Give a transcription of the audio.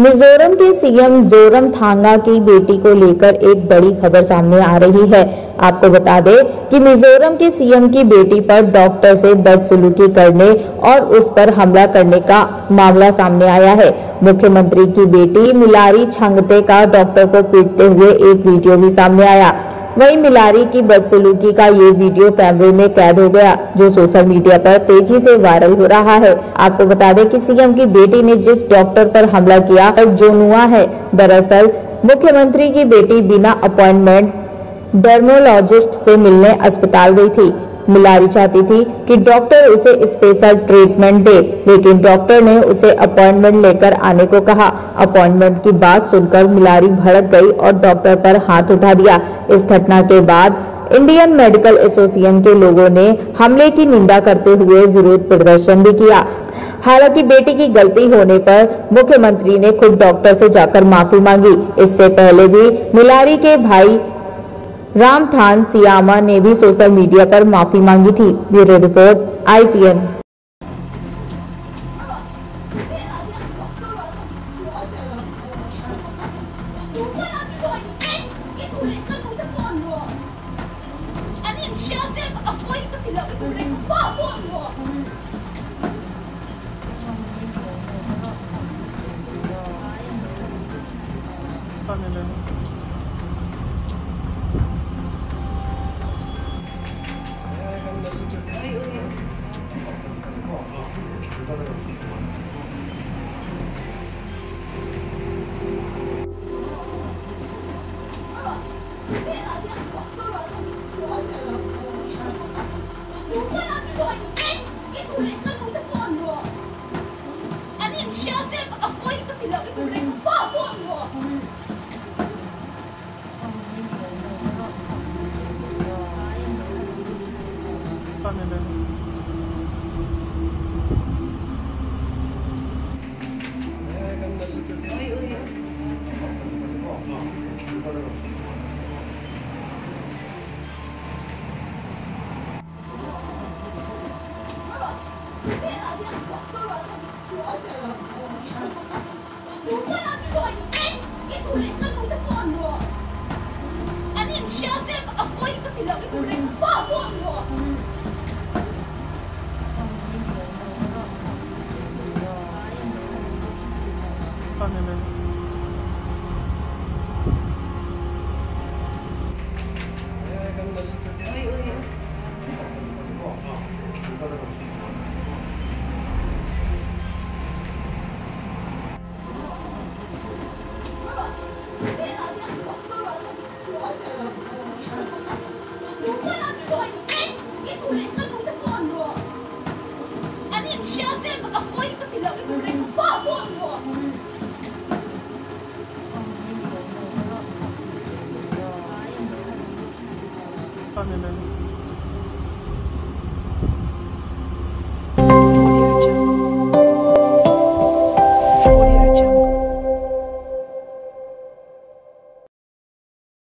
मिजोरम के सीएम जोरम थाओ की बेटी को लेकर एक बड़ी खबर सामने आ रही है। आपको बता दें कि मिजोरम के सीएम की बेटी पर डॉक्टर से बदसलूकी करने और उस पर हमला करने का मामला सामने आया है। मुख्यमंत्री की बेटी मिलारी छंगते का डॉक्टर को पीटते हुए एक वीडियो भी सामने आया। वहीं मिलारी की बदसलूकी का ये वीडियो कैमरे में कैद हो गया, जो सोशल मीडिया पर तेजी से वायरल हो रहा है। आपको बता दें कि सीएम की बेटी ने जिस डॉक्टर पर हमला किया जो नुआ है, दरअसल मुख्यमंत्री की बेटी बिना अपॉइंटमेंट डर्मोलॉजिस्ट से मिलने अस्पताल गई थी। मिलारी चाहती थी कि डॉक्टर उसे स्पेशल ट्रीटमेंट दे, लेकिन डॉक्टर ने उसे अपॉइंटमेंट लेकर आने को कहा। अपॉइंटमेंट की बात सुनकर मिलारी भड़क गई और डॉक्टर पर हाथ उठा दिया। इस घटना के बाद इंडियन मेडिकल एसोसिएशन के लोगों ने हमले की निंदा करते हुए विरोध प्रदर्शन भी किया। हालांकि बेटी की गलती होने पर मुख्यमंत्री ने खुद डॉक्टर से जाकर माफी मांगी। इससे पहले भी मिलारी के भाई राम थान सियामा ने भी सोशल मीडिया पर माफी मांगी थी। Bureau report IPN। Shut them up, wait until I get the ring.